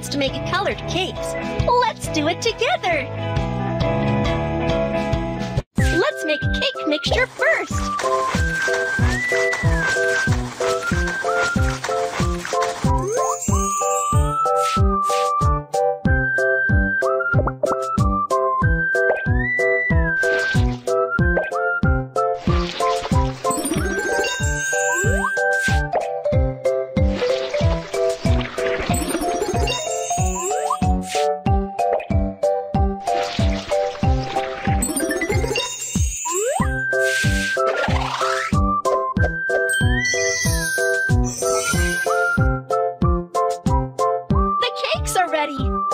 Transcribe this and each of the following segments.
wants to make colored cakes. Let's do it together! Let's make a cake mixture first!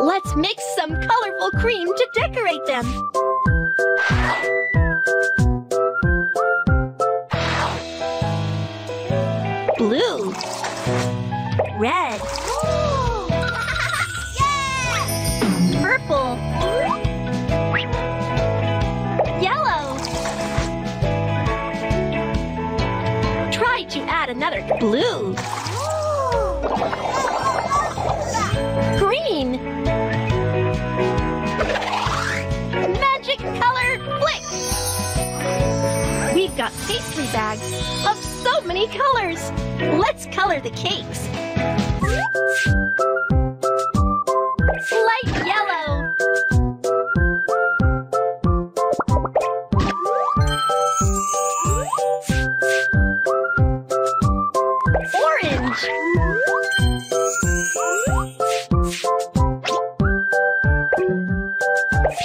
Let's mix some colorful cream to decorate them. Blue. Red. Yeah! Purple. Yellow. Try to add another blue. Green. Magic color flick. We've got pastry bags of so many colors. Let's color the cakes. Light yellow.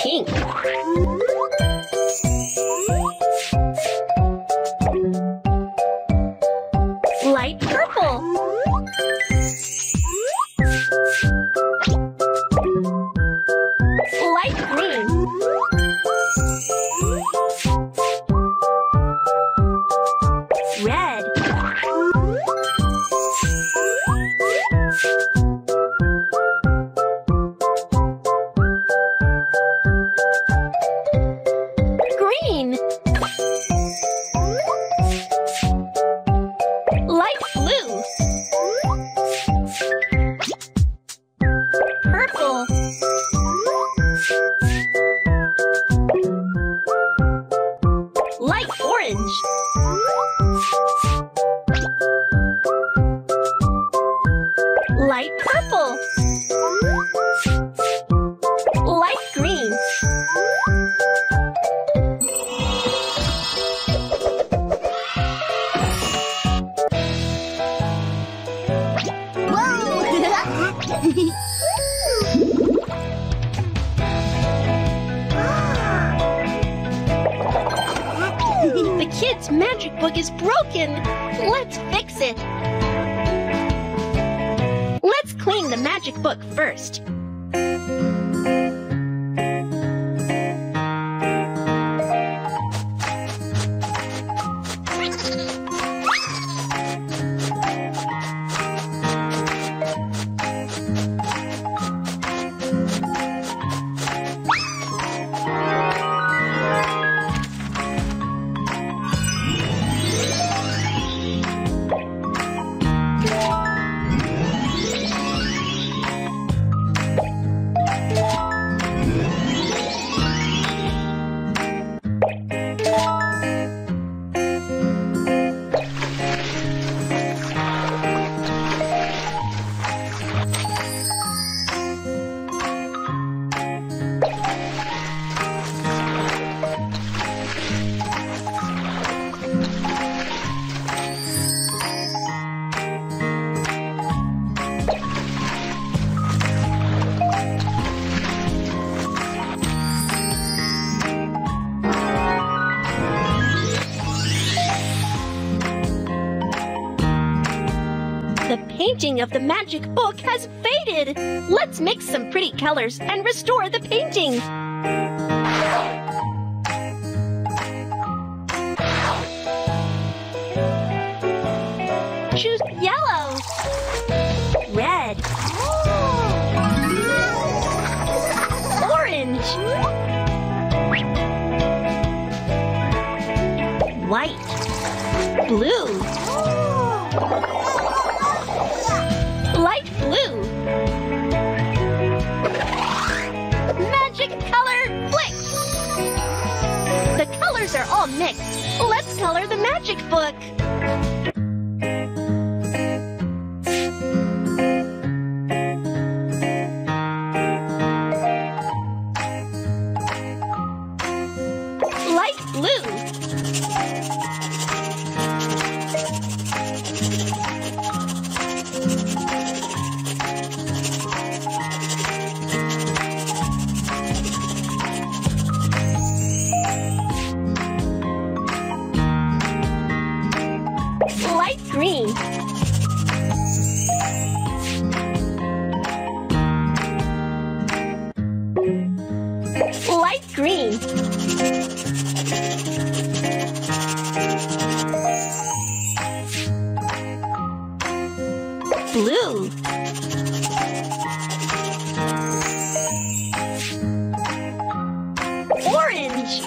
Pink. Light purple. Light green. Red. Light orange. Light purple. Light green. Whoa! Kid's magic book is broken. Let's fix it. Let's clean the magic book first. The painting of the magic book has faded. Let's mix some pretty colors and restore the painting. Choose yellow, red, orange, white, blue. Light blue. colors are all mixed. Let's color the magic book. Light blue. Light green. Light green. Blue. Orange.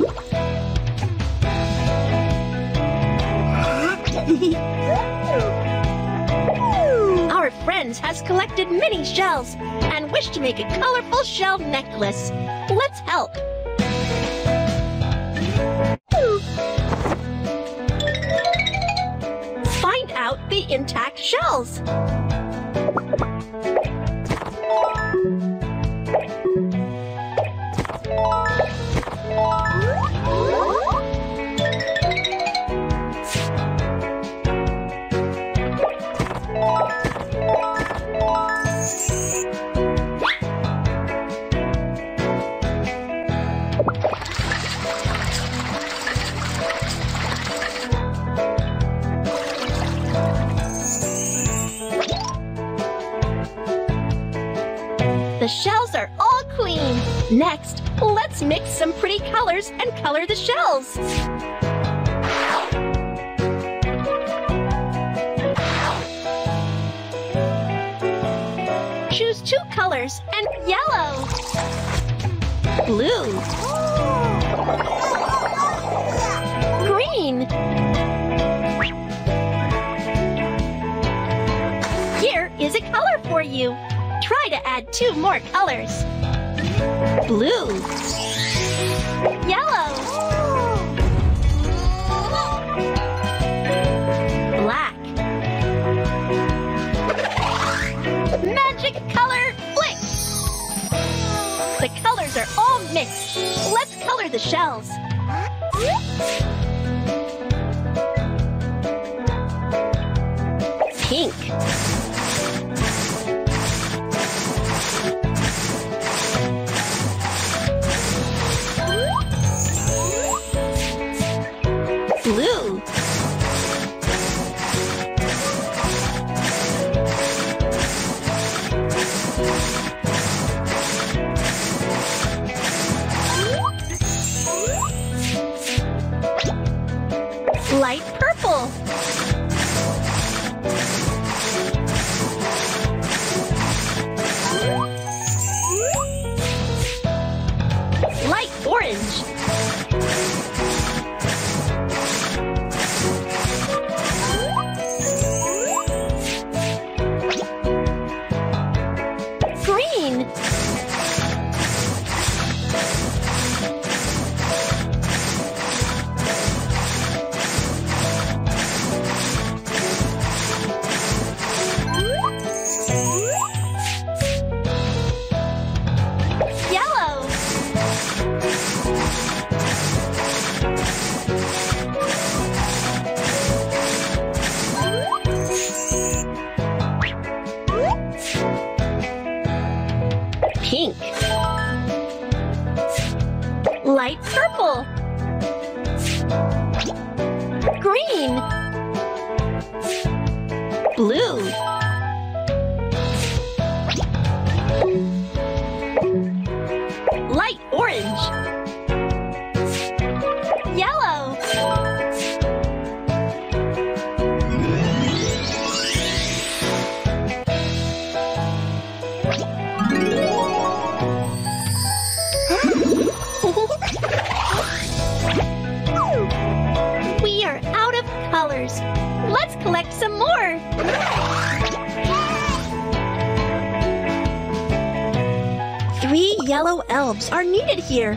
Yellow. Our friend has collected many shells and wish to make a colorful shell necklace. Let's help. Find out the intact shells. The shells are all clean. Next, let's mix some pretty colors and color the shells. Choose two colors and yellow, blue, green. Here is a color for you. Try to add two more colors. Blue. Yellow. Black. Magic color flick. The colors are all mixed. Let's color the shells. Pink. Blue. Light purple. Light orange. Pink. Light purple. Green. Blue. Light orange. Yellow. yellow elves are needed here.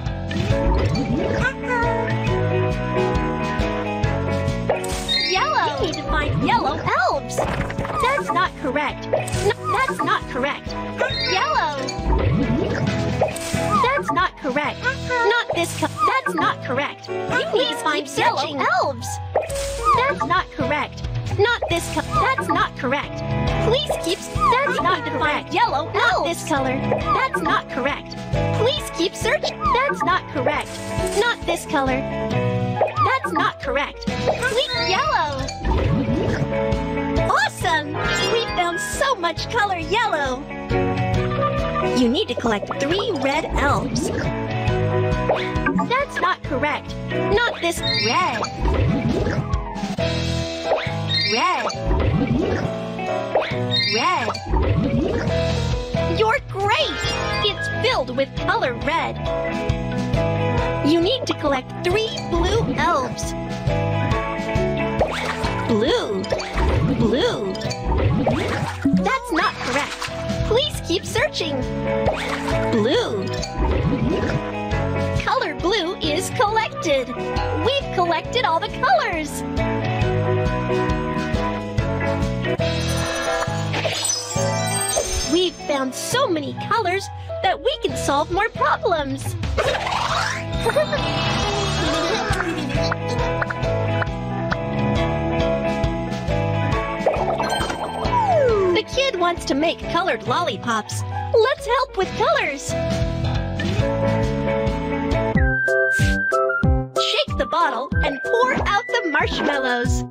Yellow! We need to find yellow elves! That's not correct. No, that's not correct. Yellow! That's not correct. Not this color. That's not correct. We need to find yellow elves! That's not correct. Not this color. That's not correct. Please keep. That's not correct. Yellow. Not this color. That's not correct. Please keep searching. That's not correct. Not this color. That's not correct. Please yellow. Awesome. We found so much color yellow. You need to collect 3 red elves. That's not correct. Not this red. Red. Red. You're great! It's filled with color red. You need to collect 3 blue elves. Blue. Blue. That's not correct. Please keep searching. Blue. Color blue is collected. We've collected all the colors. We've found so many colors that we can solve more problems. The kid wants to make colored lollipops. Let's help with colors. Shake the bottle and pour out the marshmallows.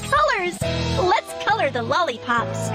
Colors! Let's color the lollipops.